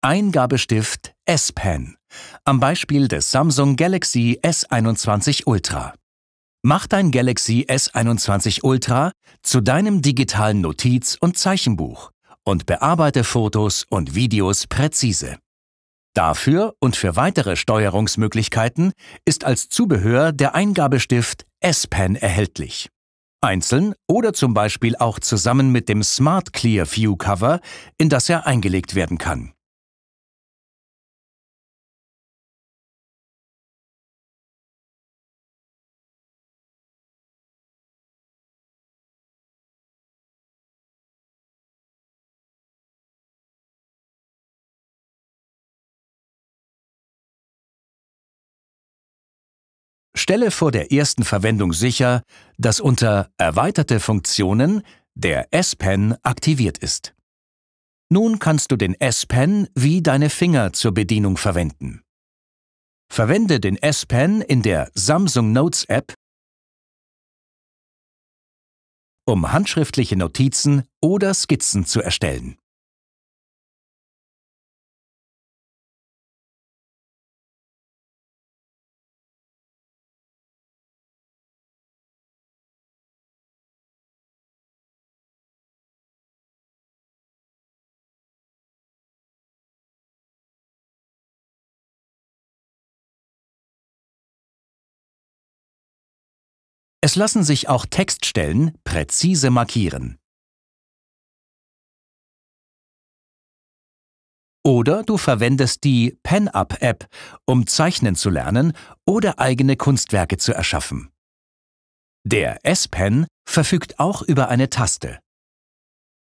Eingabestift S-Pen, am Beispiel des Samsung Galaxy S21 Ultra. Mach dein Galaxy S21 Ultra zu deinem digitalen Notiz- und Zeichenbuch und bearbeite Fotos und Videos präzise. Dafür und für weitere Steuerungsmöglichkeiten ist als Zubehör der Eingabestift S-Pen erhältlich. Einzeln oder zum Beispiel auch zusammen mit dem Smart Clear View Cover, in das er eingelegt werden kann. Stelle vor der ersten Verwendung sicher, dass unter Erweiterte Funktionen der S-Pen aktiviert ist. Nun kannst du den S-Pen wie deine Finger zur Bedienung verwenden. Verwende den S-Pen in der Samsung Notes App, um handschriftliche Notizen oder Skizzen zu erstellen. Es lassen sich auch Textstellen präzise markieren. Oder du verwendest die PenUp-App, um zeichnen zu lernen oder eigene Kunstwerke zu erschaffen. Der S-Pen verfügt auch über eine Taste.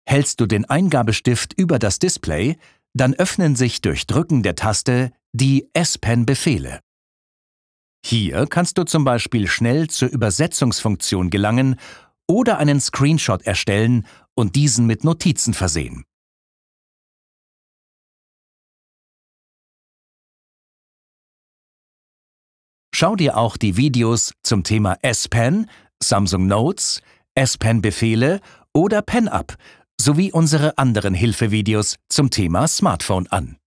Hältst du den Eingabestift über das Display, dann öffnen sich durch Drücken der Taste die S-Pen-Befehle. Hier kannst du zum Beispiel schnell zur Übersetzungsfunktion gelangen oder einen Screenshot erstellen und diesen mit Notizen versehen. Schau dir auch die Videos zum Thema S-Pen, Samsung Notes, S-Pen-Befehle oder PenUp sowie unsere anderen Hilfevideos zum Thema Smartphone an.